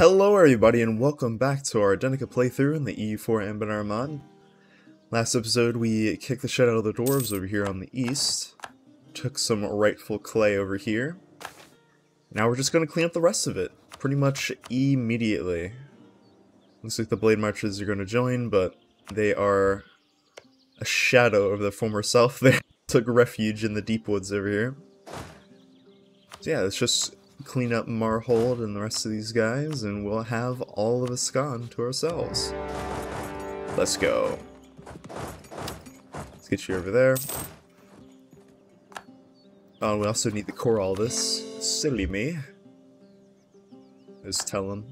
Hello everybody and welcome back to our Adenica playthrough in the EU4 Anbennar mod. Last episode we kicked the shit out of the dwarves over here on the east, took some rightful clay over here. Now we're just going to clean up the rest of it, pretty much immediately. Looks like the Blade Marches are going to join, but they are a shadow of their former self. They took refuge in the deep woods over here. So yeah, let's just clean up Marhold and the rest of these guys, and we'll have all of Iskan to ourselves. Let's go. Let's get you over there. Oh, we also need to core all this. Silly me. Just tell him.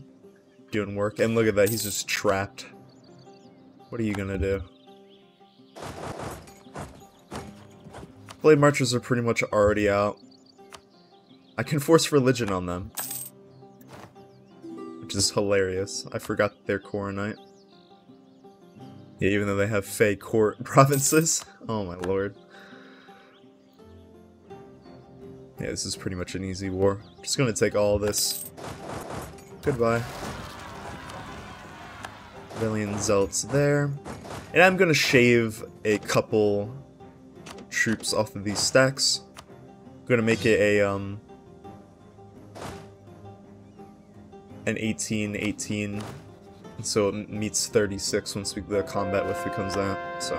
Doing work. And look at that, he's just trapped. What are you gonna do? Blade Marchers are pretty much already out. I can force religion on them, which is hilarious. I forgot they're Koronite. Yeah, even though they have Fey Court provinces. Oh my lord. Yeah, this is pretty much an easy war. Just gonna take all this. Goodbye. Valiant Zelts there. And I'm gonna shave a couple troops off of these stacks. I'm gonna make it a, an 18-18, so it meets 36 once the combat width becomes that, so.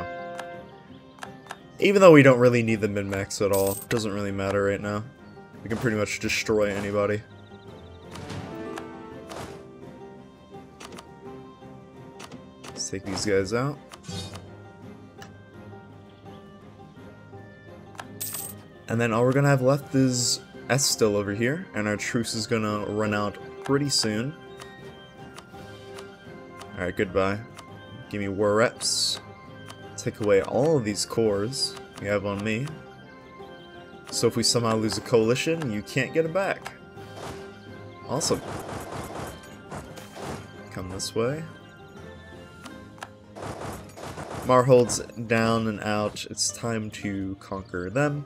Even though we don't really need the min-max at all, doesn't really matter right now. We can pretty much destroy anybody. Let's take these guys out. And then all we're gonna have left is Estil over here, and our truce is gonna run out pretty soon. Alright, goodbye. Give me war reps. Take away all of these cores you have on me. So if we somehow lose a coalition, you can't get it back. Awesome. Come this way. Marhold's down and out. It's time to conquer them.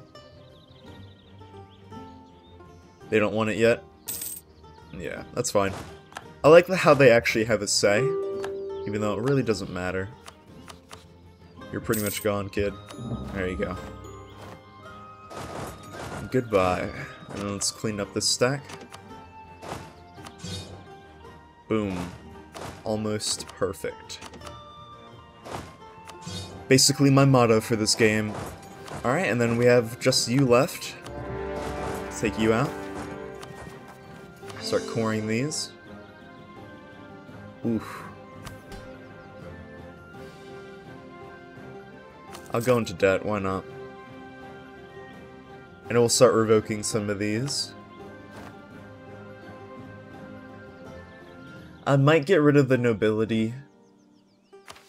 They don't want it yet. Yeah, that's fine. I like how they actually have a say, even though it really doesn't matter. You're pretty much gone, kid. There you go. Goodbye. And let's clean up this stack. Boom. Almost perfect. Basically my motto for this game. Alright, and then we have just you left. Let's take you out. Start coring these. Oof. I'll go into debt, why not? And we'll start revoking some of these. I might get rid of the nobility.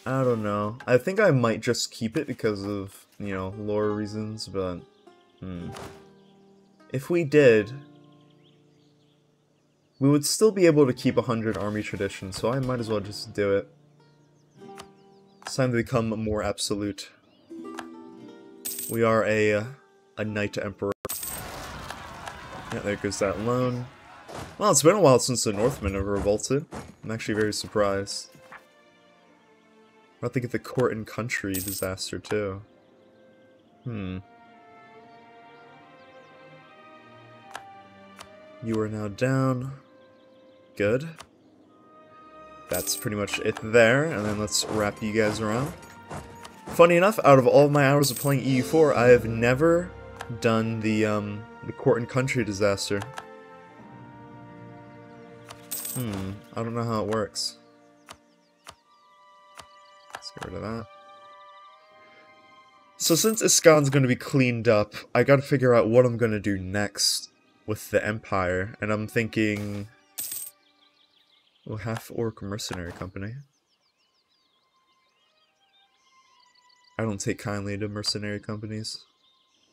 I don't know. I think I might just keep it because of, you know, lore reasons, but... If we did... we would still be able to keep 100 army tradition, so I might as well just do it. It's time to become more absolute. We are a knight emperor. Yeah, there goes that loan. Well, it's been a while since the Northmen have revolted. I'm actually very surprised. We're about to get the court and country disaster too. You are now down. Good. That's pretty much it there, and then let's wrap you guys around. Funny enough, out of all of my hours of playing EU4, I have never done the court and country disaster. I don't know how it works. Let's get rid of that. So since Iskan's going to be cleaned up, I gotta figure out what I'm going to do next with the Empire, and I'm thinking... well, half-orc mercenary company. I don't take kindly to mercenary companies.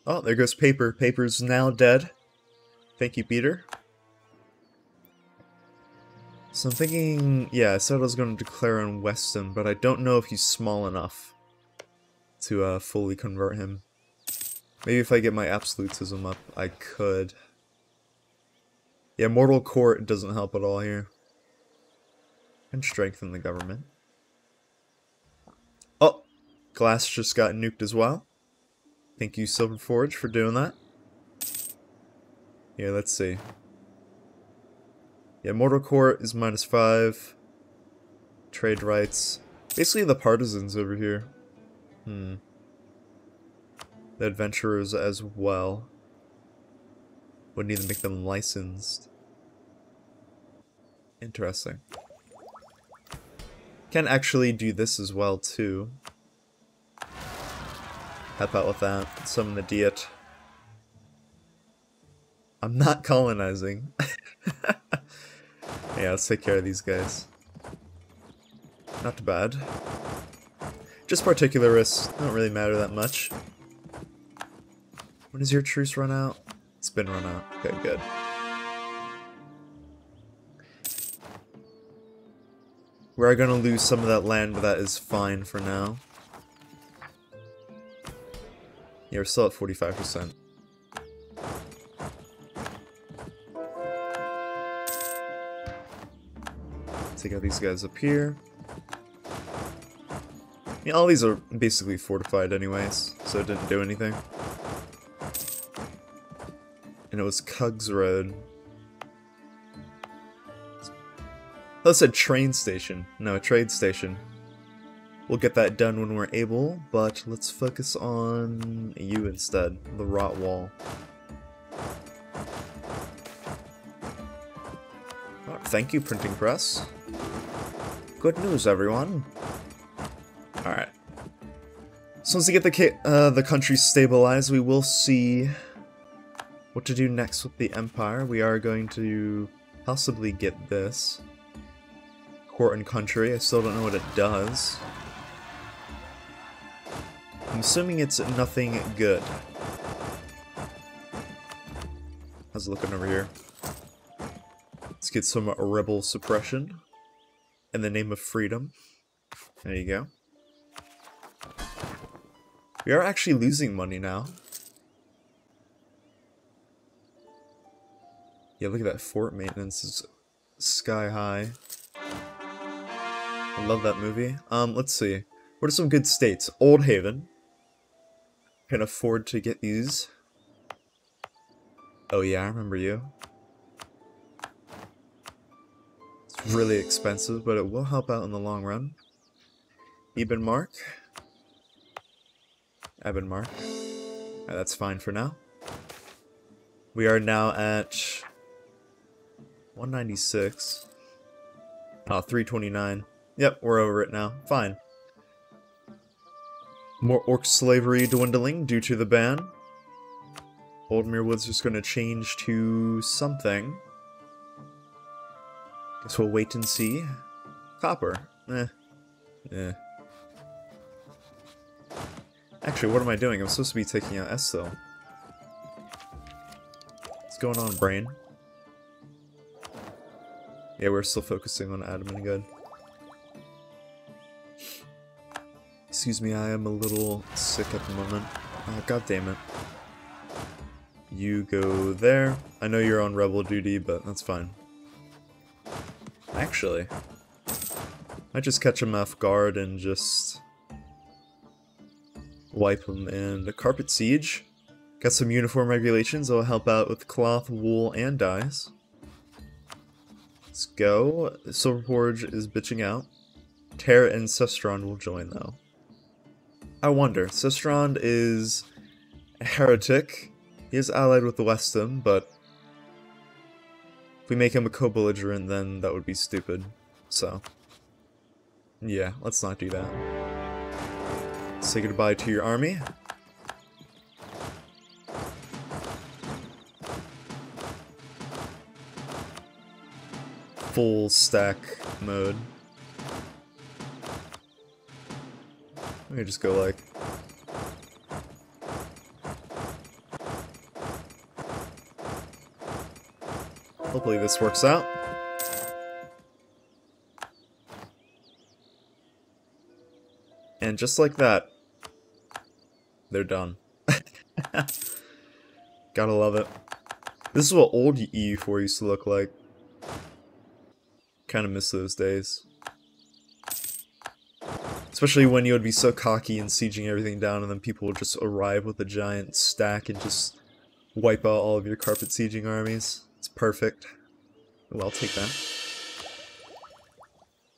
Oh, there goes Paper. Paper's now dead. Thank you, Peter. So I'm thinking... yeah, I said I was going to declare on Weston, but I don't know if he's small enough to fully convert him. Maybe if I get my absolutism up, I could... yeah, Mortal Court doesn't help at all here. and strengthen the government. Oh, glass just got nuked as well. Thank you, Silverforge, for doing that. Yeah, let's see. Yeah, Mortal Court is -5. Trade rights. Basically the partisans over here. Hmm. The adventurers as well. Would need to make them licensed. Interesting. Can actually do this as well too. Help out with that. Summon the Diet. I'm not colonizing. Yeah, let's take care of these guys. Not bad. Just particular risks don't really matter that much. When does your truce run out? It's been run out. Okay, good. We are gonna lose some of that land, but that is fine for now. Yeah, we're still at 45%. Take out these guys up here. Yeah, all these are basically fortified anyways, so it didn't do anything. And it was Cugs Road. That said train station. No, a trade station. We'll get that done when we're able, but let's focus on you instead. The Rot Wall. Oh, thank you, printing press. Good news, everyone. Alright. So once we get the country stabilized, we will see what to do next with the Empire. We are going to possibly get this. Court and country. I still don't know what it does. I'm assuming it's nothing good. How's it looking over here? Let's get some rebel suppression. In the name of freedom. There you go. We are actually losing money now. Yeah, look at that. Fort maintenance is sky high. I love that movie. Let's see. What are some good states? Old Haven. Can afford to get these. Oh yeah, I remember you. It's really expensive, but it will help out in the long run. Ebenmark. Ebenmark. Right, that's fine for now. We are now at 196. 329. Yep, we're over it now. Fine. More orc slavery dwindling due to the ban. Old Mirewood's just going to change to something. Guess we'll wait and see. Copper. Eh. Eh. Actually, what am I doing? I'm supposed to be taking out Estel. What's going on, brain? Yeah, we're still focusing on Adam and Good. Excuse me, I am a little sick at the moment. Oh, God damn it. You go there. I know you're on rebel duty, but that's fine. Actually, I just catch him off guard and just wipe him in the carpet siege. Got some uniform regulations that will help out with cloth, wool, and dyes. Let's go. Silverforge is bitching out. Terra and Sestrond will join though. I wonder. Sestrond is a heretic. He is allied with Weston, but if we make him a co-belligerent, then that would be stupid. So, yeah, let's not do that. Say goodbye to your army. Full stack mode. Let me just go like... Hopefully this works out. And just like that, they're done. Gotta love it. This is what old EU4 used to look like. Kinda miss those days. Especially when you would be so cocky and sieging everything down, and then people would just arrive with a giant stack and just wipe out all of your carpet sieging armies. It's perfect. Well, I'll take that.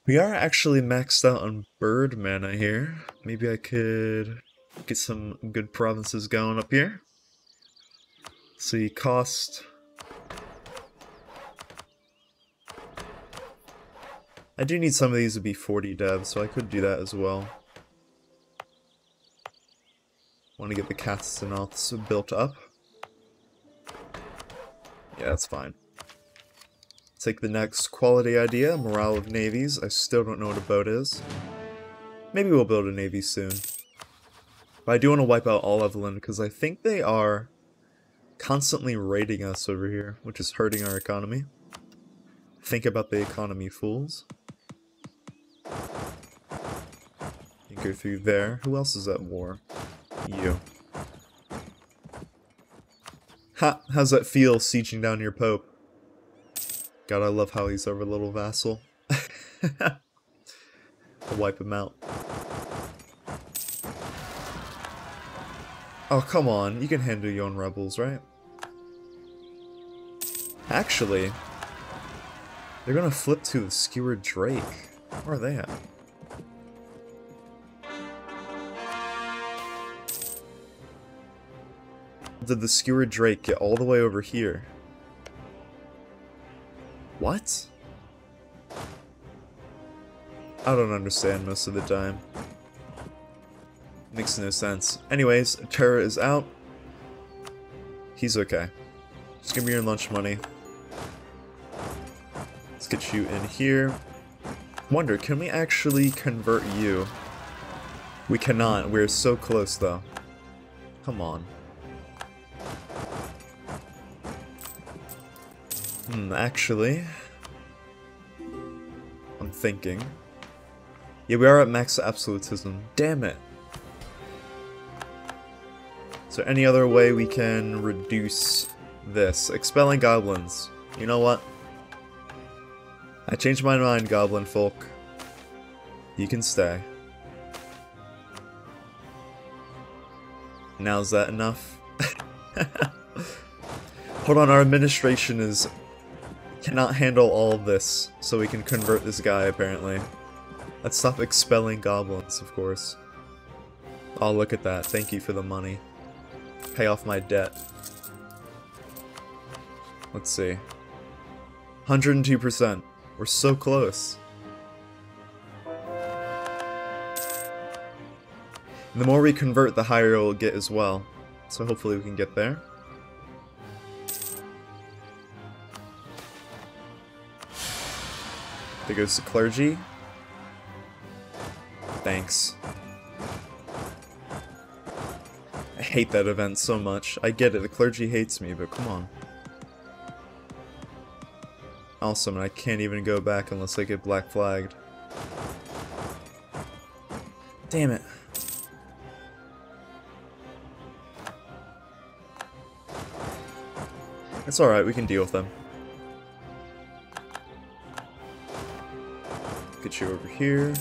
We are actually maxed out on bird mana here. Maybe I could get some good provinces going up here. Let's see, cost. I do need some of these to be 40 dev, so I could do that as well. Want to get the Castanauts built up. Yeah, that's fine. Take the next quality idea, morale of navies. I still don't know what a boat is. Maybe we'll build a navy soon. But I do want to wipe out all Evelyn, because I think they are constantly raiding us over here, which is hurting our economy. Think about the economy, fools. You go through there. Who else is at war? You. Ha! How's that feel, sieging down your Pope? God, I love how he's our little vassal. I'll wipe him out. Oh, come on. You can handle your own rebels, right? Actually, they're gonna flip to the Skewer Drake. Where are they at? Did the Skewer Drake get all the way over here? What? I don't understand most of the time. Makes no sense. Anyways, Terra is out. He's okay. Just give me your lunch money. Let's get you in here. Wonder, can we actually convert you? We cannot. We're so close, though. Come on. Actually, I'm thinking. Yeah, we are at max absolutism. Damn it. So any other way we can reduce this? Expelling goblins. You know what? I changed my mind, goblin folk. You can stay. Now's that enough? Hold on, our administration is... cannot handle all of this, so we can convert this guy, apparently. Let's stop expelling goblins, of course. Oh, look at that. Thank you for the money. Pay off my debt. Let's see. 102%. We're so close. And the more we convert, the higher we'll get as well. So hopefully we can get there. There goes the clergy. Thanks. I hate that event so much. I get it, the clergy hates me, but come on. Awesome, and I can't even go back unless I get black flagged. Damn it. It's alright, we can deal with them. Get you over here.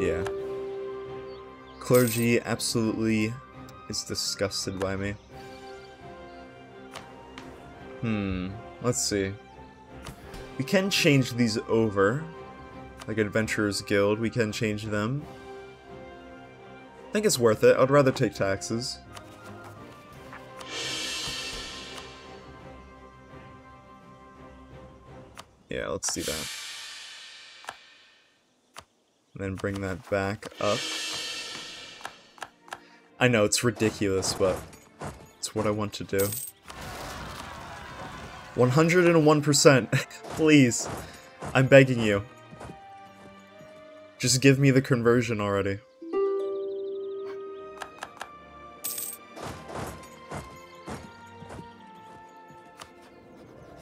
Yeah. Clergy absolutely... is disgusted by me. Let's see. We can change these over. Like Adventurer's Guild, we can change them. I think it's worth it. I'd rather take taxes. Yeah, let's do that. And then bring that back up. I know, it's ridiculous, but it's what I want to do. 101%! Please! I'm begging you. Just give me the conversion already.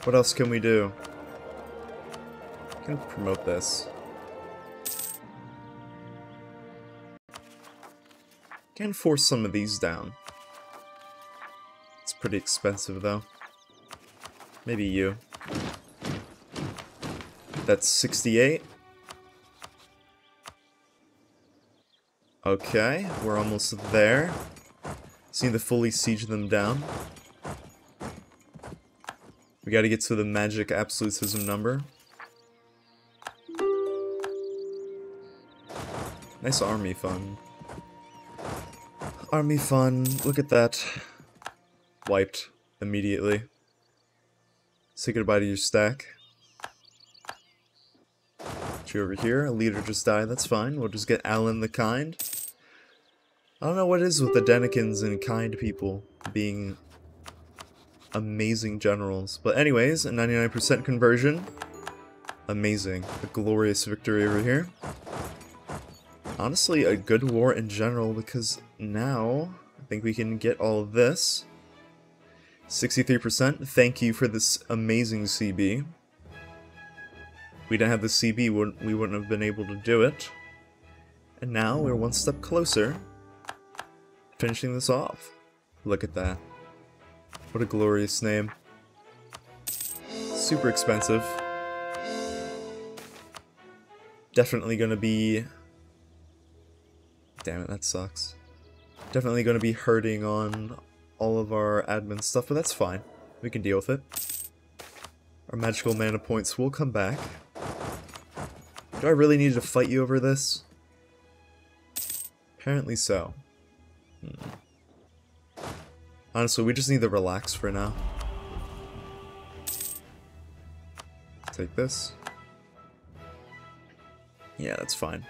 What else can we do? I can promote this. Can force some of these down. It's pretty expensive though. Maybe you. That's 68. Okay, we're almost there. Just need to fully siege them down. We gotta get to the magic absolutism number. Nice army fun. Army fun, look at that. Wiped immediately. Say goodbye to your stack. Tree over here, a leader just died, that's fine. We'll just get Alan the Kind. I don't know what it is with the Denikins and kind people being amazing generals. But anyways, a 99% conversion. Amazing. A glorious victory over here. Honestly, a good war in general, because now I think we can get all of this. 63%. Thank you for this amazing CB. We didn't have the CB, we wouldn't have been able to do it. And now we're one step closer finishing this off. Look at that. What a glorious name. Super expensive. Definitely gonna be... Damn it, that sucks. Definitely gonna be hurting on all of our admin stuff, but that's fine. We can deal with it. Our magical mana points will come back. Do I really need to fight you over this? Apparently so. Honestly, we just need to relax for now. Take this. Yeah, that's fine.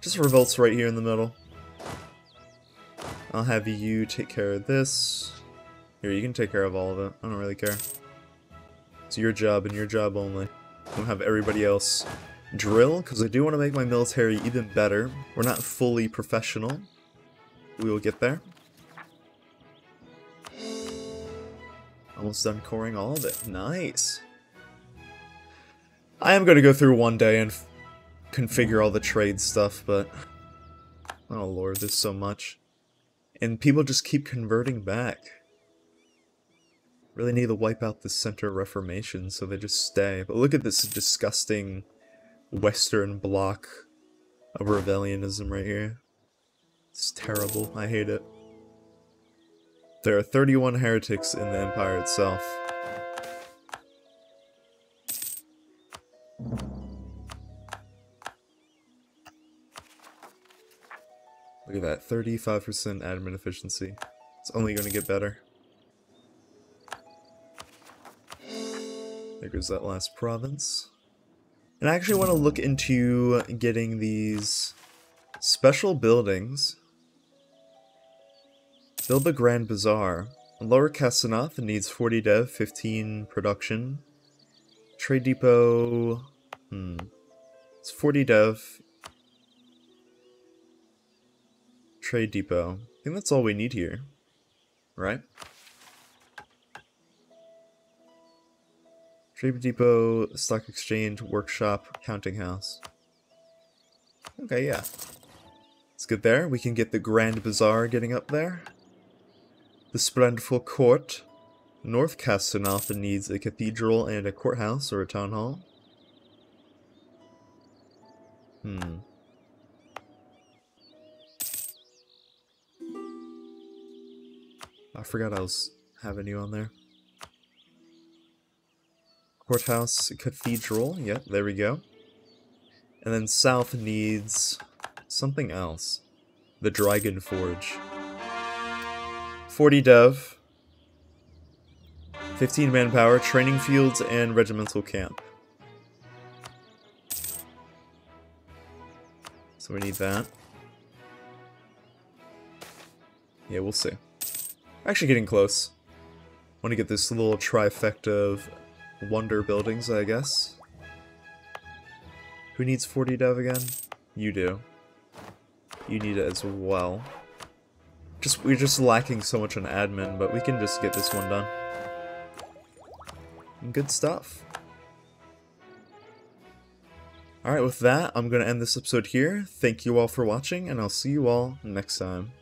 Just revolts right here in the middle. I'll have you take care of this. Here, you can take care of all of it. I don't really care. It's your job and your job only. I'm gonna have everybody else drill, because I do want to make my military even better. We're not fully professional. We will get there. Almost done coring all of it. Nice. I am going to go through one day and configure all the trade stuff, but... Oh lord, there's so much. And people just keep converting back. Really need to wipe out the Center Reformation so they just stay. But look at this disgusting Western block of rebellionism right here. It's terrible. I hate it. There are 31 heretics in the Empire itself. Look at that, 35% admin efficiency. It's only going to get better. There goes that last province. And I actually want to look into getting these special buildings. Build the Grand Bazaar. Lower Casanatha needs 40 dev, 15 production. Trade Depot... It's 40 dev. Trade Depot. I think that's all we need here. Right? Trade Depot, Stock Exchange, Workshop, Counting House. Okay, yeah. It's good there. We can get the Grand Bazaar getting up there. The Splendiful Court. North Castanatha needs a cathedral and a courthouse or a town hall. I forgot I was having you on there. Courthouse, cathedral. Yep, there we go. And then south needs something else. The Dragon Forge. 40 dev, 15 manpower, training fields, and regimental camp. So we need that. Yeah, we'll see. Actually getting close. Want to get this little trifecta of wonder buildings, I guess. Who needs 40 dev again? You do. You need it as well. We're just lacking so much on admin, but we can just get this one done. Good stuff. Alright, with that, I'm going to end this episode here. Thank you all for watching, and I'll see you all next time.